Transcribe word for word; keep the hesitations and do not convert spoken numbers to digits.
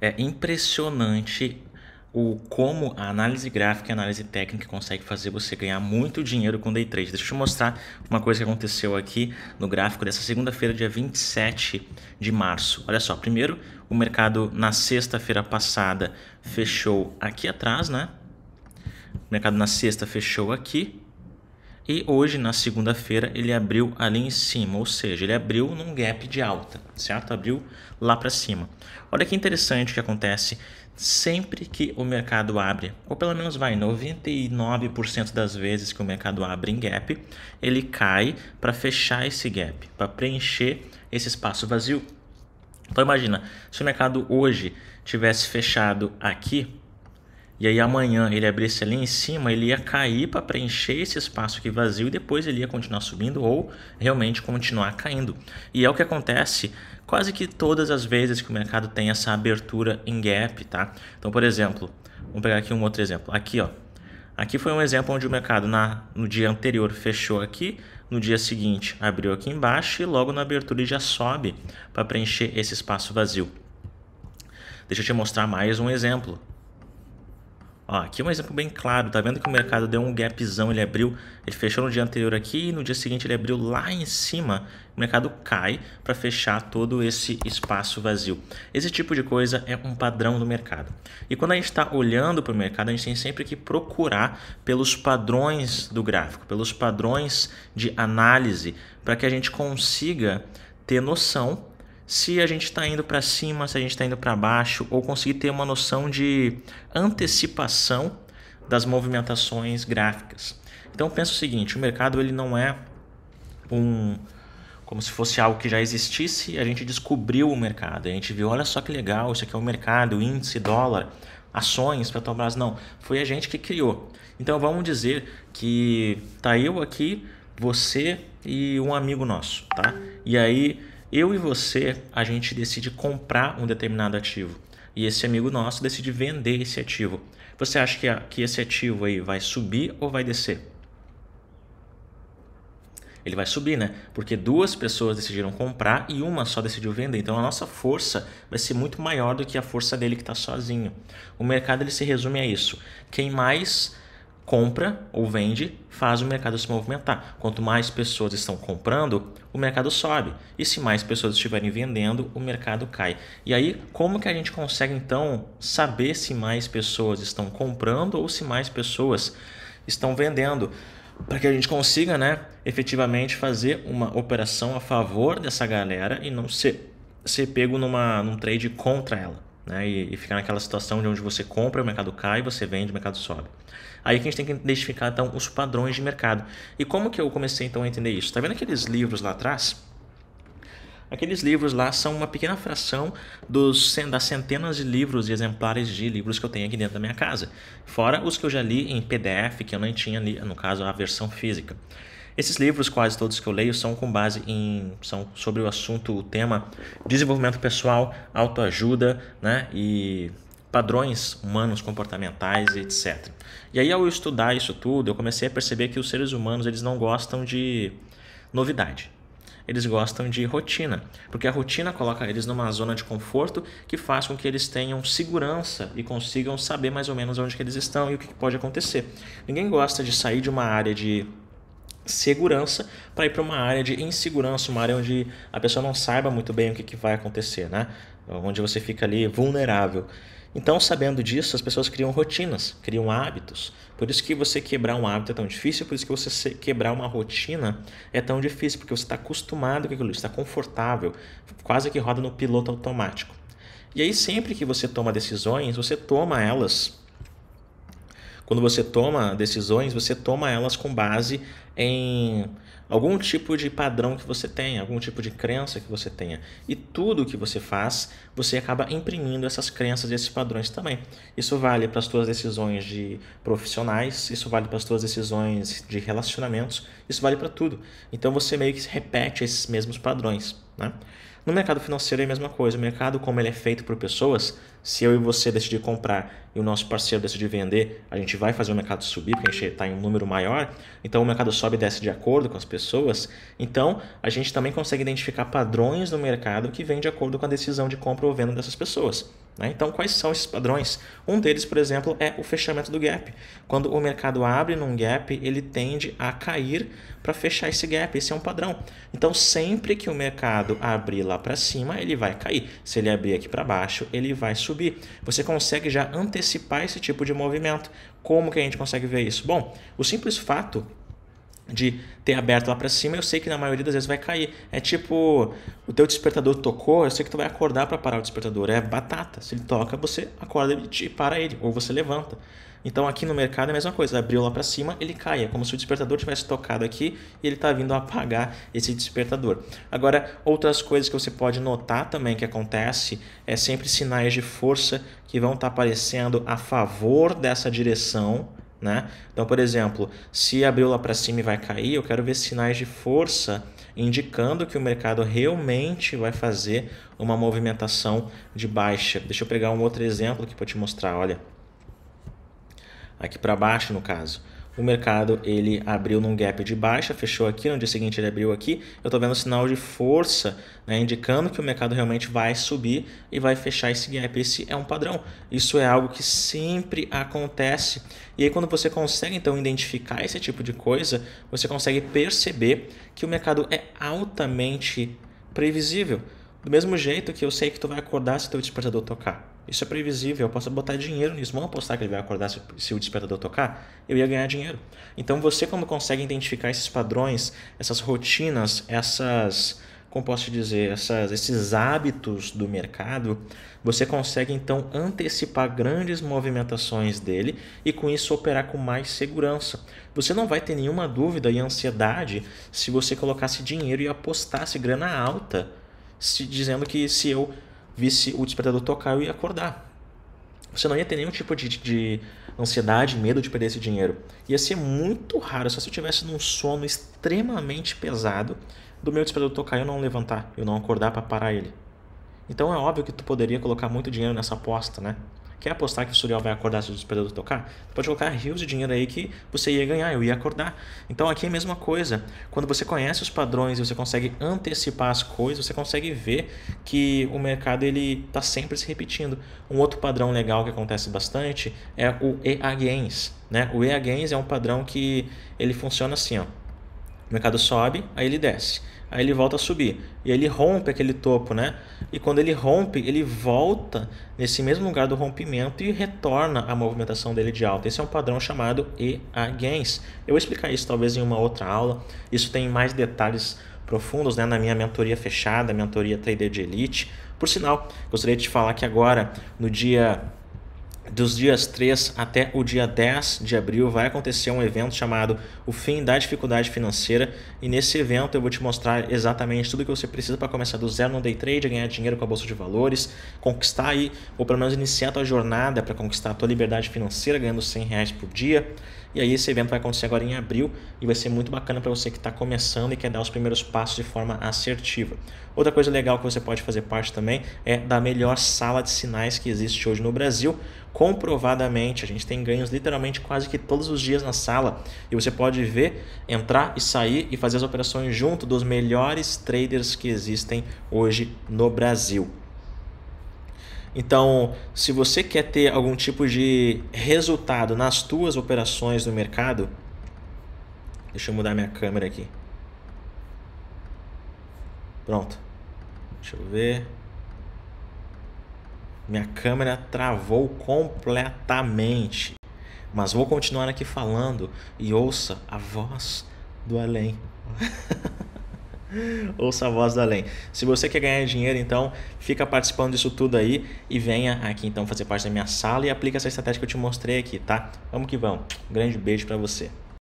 é impressionante o como a análise gráfica e a análise técnica consegue fazer você ganhar muito dinheiro com Day Trade. Deixa eu te mostrar uma coisa que aconteceu aqui no gráfico dessa segunda-feira, dia vinte e sete de março. Olha só, primeiro o mercado na sexta-feira passada fechou aqui atrás, né? O mercado na sexta fechou aqui. E hoje, na segunda-feira, ele abriu ali em cima, ou seja, ele abriu num gap de alta, certo? Abriu lá para cima. Olha que interessante que acontece sempre que o mercado abre, ou pelo menos vai noventa e nove por cento das vezes que o mercado abre em gap, ele cai para fechar esse gap, para preencher esse espaço vazio. Então imagina, se o mercado hoje tivesse fechado aqui, e aí amanhã ele abrisse ali em cima, ele ia cair para preencher esse espaço aqui vazio e depois ele ia continuar subindo ou realmente continuar caindo. E é o que acontece quase que todas as vezes que o mercado tem essa abertura em gap, tá? Então, por exemplo, vamos pegar aqui um outro exemplo. Aqui, ó. Aqui foi um exemplo onde o mercado na, no dia anterior fechou aqui, no dia seguinte abriu aqui embaixo e logo na abertura ele já sobe para preencher esse espaço vazio. Deixa eu te mostrar mais um exemplo. Ó, aqui é um exemplo bem claro, tá vendo que o mercado deu um gapzão, ele abriu, ele fechou no dia anterior aqui e no dia seguinte ele abriu lá em cima, o mercado cai para fechar todo esse espaço vazio. Esse tipo de coisa é um padrão do mercado. E quando a gente está olhando para o mercado, a gente tem sempre que procurar pelos padrões do gráfico, pelos padrões de análise, para que a gente consiga ter noção se a gente está indo para cima, se a gente está indo para baixo, ou conseguir ter uma noção de antecipação das movimentações gráficas. Então pensa o seguinte, o mercado ele não é um, como se fosse algo que já existisse, a gente descobriu o mercado, a gente viu, olha só que legal, isso aqui é o mercado, o índice, dólar, ações, Petrobras, não, foi a gente que criou. Então vamos dizer que tá eu aqui, você e um amigo nosso, tá? E aí eu e você, a gente decide comprar um determinado ativo e esse amigo nosso decide vender esse ativo. Você acha que, que esse ativo aí vai subir ou vai descer? Ele vai subir, né? Porque duas pessoas decidiram comprar e uma só decidiu vender. Então a nossa força vai ser muito maior do que a força dele que está sozinho. O mercado ele se resume a isso. Quem mais compra ou vende, faz o mercado se movimentar. Quanto mais pessoas estão comprando, o mercado sobe. E se mais pessoas estiverem vendendo, o mercado cai. E aí, como que a gente consegue, então, saber se mais pessoas estão comprando ou se mais pessoas estão vendendo? Para que a gente consiga, né, efetivamente fazer uma operação a favor dessa galera e não ser, ser pego numa, num trade contra ela. Né, e, e ficar naquela situação de onde você compra, o mercado cai, você vende, o mercado sobe. Aí que a gente tem que identificar então os padrões de mercado. E como que eu comecei então a entender isso? Tá vendo aqueles livros lá atrás? Aqueles livros lá são uma pequena fração dos, das centenas de livros e exemplares de livros que eu tenho aqui dentro da minha casa. Fora os que eu já li em P D F, que eu não tinha ali, no caso, a versão física. Esses livros, quase todos que eu leio, são com base em, são sobre o assunto, o tema desenvolvimento pessoal, autoajuda, né, e padrões humanos, comportamentais, etcétera. E aí, ao estudar isso tudo, eu comecei a perceber que os seres humanos eles não gostam de novidade. Eles gostam de rotina, porque a rotina coloca eles numa zona de conforto que faz com que eles tenham segurança e consigam saber mais ou menos onde que eles estão e o que pode acontecer. Ninguém gosta de sair de uma área de segurança para ir para uma área de insegurança, uma área onde a pessoa não saiba muito bem o que, que vai acontecer, né? Onde você fica ali vulnerável. Então, sabendo disso, as pessoas criam rotinas, criam hábitos. Por isso que você quebrar um hábito é tão difícil, por isso que você quebrar uma rotina é tão difícil, porque você está acostumado com aquilo, está confortável, quase que roda no piloto automático. E aí, sempre que você toma decisões, você toma elas... Quando você toma decisões, você toma elas com base em algum tipo de padrão que você tenha, algum tipo de crença que você tenha. E tudo que você faz, você acaba imprimindo essas crenças e esses padrões também. Isso vale para as suas decisões de profissionais, isso vale para as suas decisões de relacionamentos, isso vale para tudo. Então você meio que repete esses mesmos padrões, né? No mercado financeiro é a mesma coisa. O mercado, como ele é feito por pessoas, se eu e você decidir comprar e o nosso parceiro decidir vender, a gente vai fazer o mercado subir, porque a gente está em um número maior. Então, o mercado sobe e desce de acordo com as pessoas. Então, a gente também consegue identificar padrões no mercado que vêm de acordo com a decisão de compra ou venda dessas pessoas. Né? Então, quais são esses padrões? Um deles, por exemplo, é o fechamento do gap. Quando o mercado abre num gap, ele tende a cair para fechar esse gap. Esse é um padrão. Então, sempre que o mercado abrir lá para cima, ele vai cair. Se ele abrir aqui para baixo, ele vai subir. Você consegue já antecipar esse tipo de movimento. Como que a gente consegue ver isso? Bom, o simples fato de ter aberto lá para cima, eu sei que na maioria das vezes vai cair. É tipo, o teu despertador tocou, eu sei que tu vai acordar para parar o despertador. É batata. Se ele toca, você acorda e para ele, ou você levanta. Então aqui no mercado é a mesma coisa. Abriu lá para cima, ele cai. É como se o despertador tivesse tocado aqui e ele está vindo apagar esse despertador. Agora, outras coisas que você pode notar também que acontece é sempre sinais de força que vão estar aparecendo a favor dessa direção. Né? Então, por exemplo, se abriu lá para cima e vai cair, eu quero ver sinais de força indicando que o mercado realmente vai fazer uma movimentação de baixa. Deixa eu pegar um outro exemplo aqui para te mostrar, olha. Aqui para baixo, no caso. O mercado ele abriu num gap de baixa, fechou aqui, no dia seguinte ele abriu aqui. Eu estou vendo sinal de força, né, indicando que o mercado realmente vai subir e vai fechar esse gap. Esse é um padrão. Isso é algo que sempre acontece. E aí quando você consegue então identificar esse tipo de coisa, você consegue perceber que o mercado é altamente previsível. Do mesmo jeito que eu sei que tu vai acordar se teu despertador tocar. Isso é previsível, eu posso botar dinheiro nisso. Vamos apostar que ele vai acordar se, se o despertador tocar? Eu ia ganhar dinheiro. Então você, quando consegue identificar esses padrões, essas rotinas, essas, como posso dizer, essas, esses hábitos do mercado, você consegue então antecipar grandes movimentações dele e com isso operar com mais segurança. Você não vai ter nenhuma dúvida e ansiedade se você colocasse dinheiro e apostasse grana alta, se, dizendo que se eu visse o despertador tocar, eu ia acordar. Você não ia ter nenhum tipo de, de ansiedade, medo de perder esse dinheiro. Ia ser muito raro, só se eu tivesse num sono extremamente pesado, do meu despertador tocar e eu não levantar, eu não acordar para parar ele. Então é óbvio que tu poderia colocar muito dinheiro nessa aposta, né? Quer apostar que o Suriel vai acordar se o despertador tocar? Você pode colocar rios de dinheiro aí que você ia ganhar, eu ia acordar. Então aqui é a mesma coisa. Quando você conhece os padrões e você consegue antecipar as coisas, você consegue ver que o mercado ele está sempre se repetindo. Um outro padrão legal que acontece bastante é o E A Games. Né? O E A Games é um padrão que ele funciona assim, ó. O mercado sobe, aí ele desce, aí ele volta a subir, e aí ele rompe aquele topo, né? E quando ele rompe, ele volta nesse mesmo lugar do rompimento e retorna a movimentação dele de alta. Esse é um padrão chamado E A Games. Eu vou explicar isso talvez em uma outra aula, isso tem mais detalhes profundos, né, na minha mentoria fechada, mentoria Trader de Elite. Por sinal, gostaria de te falar que agora, no dia... dos dias três até o dia dez de abril vai acontecer um evento chamado O Fim da Dificuldade Financeira, e nesse evento eu vou te mostrar exatamente tudo que você precisa para começar do zero no day trade, ganhar dinheiro com a bolsa de valores, conquistar aí, ou pelo menos iniciar a tua jornada para conquistar a tua liberdade financeira ganhando cem reais por dia. E aí esse evento vai acontecer agora em abril e vai ser muito bacana para você que está começando e quer dar os primeiros passos de forma assertiva. Outra coisa legal que você pode fazer parte também é da melhor sala de sinais que existe hoje no Brasil. Comprovadamente, a gente tem ganhos literalmente quase que todos os dias na sala. E você pode ver, entrar e sair e fazer as operações junto dos melhores traders que existem hoje no Brasil. Então, se você quer ter algum tipo de resultado nas tuas operações no mercado, deixa eu mudar minha câmera aqui. Pronto. Deixa eu ver. Minha câmera travou completamente, mas vou continuar aqui falando e ouça a voz do além. Ouça a voz do além. Se você quer ganhar dinheiro, então fica participando disso tudo aí e venha aqui então fazer parte da minha sala e aplica essa estratégia que eu te mostrei aqui, tá? Vamos que vamos. Um grande beijo para você.